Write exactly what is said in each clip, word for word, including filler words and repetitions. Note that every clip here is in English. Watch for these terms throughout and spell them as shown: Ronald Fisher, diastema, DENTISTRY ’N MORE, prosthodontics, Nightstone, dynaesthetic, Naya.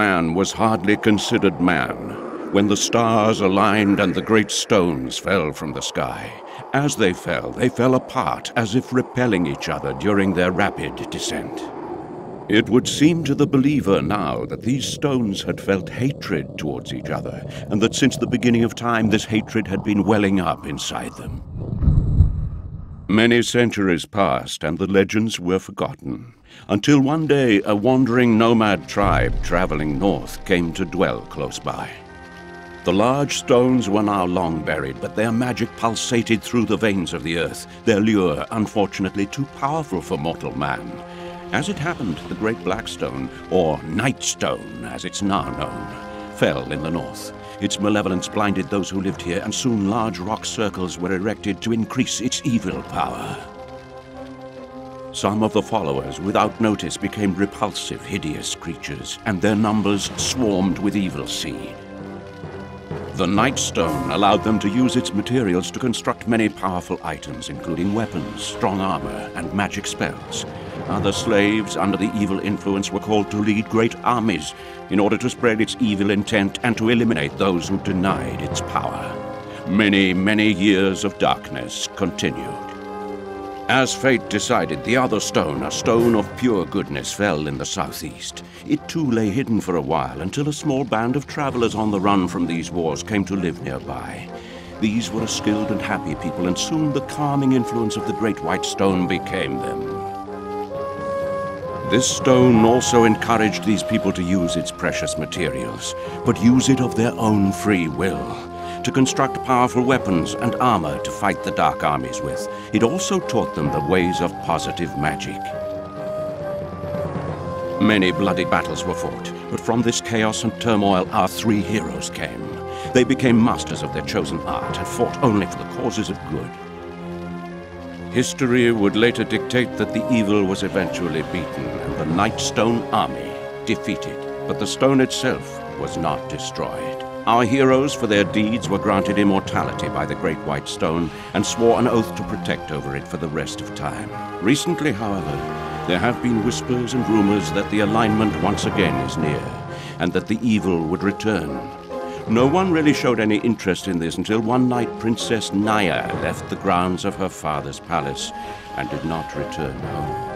man was hardly considered man when the stars aligned and the great stones fell from the sky. As they fell, they fell apart as if repelling each other during their rapid descent. It would seem to the believer now that these stones had felt hatred towards each other, and that since the beginning of time this hatred had been welling up inside them. Many centuries passed and the legends were forgotten, until one day a wandering nomad tribe traveling north came to dwell close by. The large stones were now long buried, but their magic pulsated through the veins of the earth, their lure unfortunately too powerful for mortal man. As it happened, the Great Black Stone, or Nightstone as it's now known, fell in the north. Its malevolence blinded those who lived here, and soon large rock circles were erected to increase its evil power. Some of the followers, without notice, became repulsive, hideous creatures, and their numbers swarmed with evil seed. The Nightstone allowed them to use its materials to construct many powerful items, including weapons, strong armor, and magic spells. Other slaves, under the evil influence, were called to lead great armies in order to spread its evil intent and to eliminate those who denied its power. Many, many years of darkness continued. As fate decided, the other stone, a stone of pure goodness, fell in the southeast. It too lay hidden for a while until a small band of travelers on the run from these wars came to live nearby. These were a skilled and happy people, and soon the calming influence of the Great White Stone became them. This stone also encouraged these people to use its precious materials, but use it of their own free will, to construct powerful weapons and armor to fight the dark armies with. It also taught them the ways of positive magic. Many bloody battles were fought, but from this chaos and turmoil our three heroes came. They became masters of their chosen art and fought only for the causes of good. History would later dictate that the evil was eventually beaten and the Nightstone army defeated, but the stone itself was not destroyed. Our heroes, for their deeds, were granted immortality by the Great White Stone and swore an oath to protect over it for the rest of time. Recently, however, there have been whispers and rumors that the alignment once again is near and that the evil would return. No one really showed any interest in this until one night Princess Naya left the grounds of her father's palace and did not return home.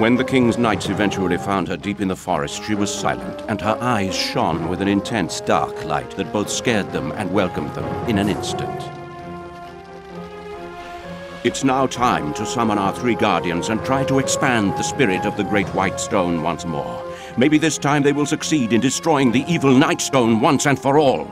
When the king's knights eventually found her deep in the forest, she was silent, and her eyes shone with an intense dark light that both scared them and welcomed them in an instant. It's now time to summon our three guardians and try to expand the spirit of the Great White Stone once more. Maybe this time they will succeed in destroying the evil Nightstone once and for all.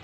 Thank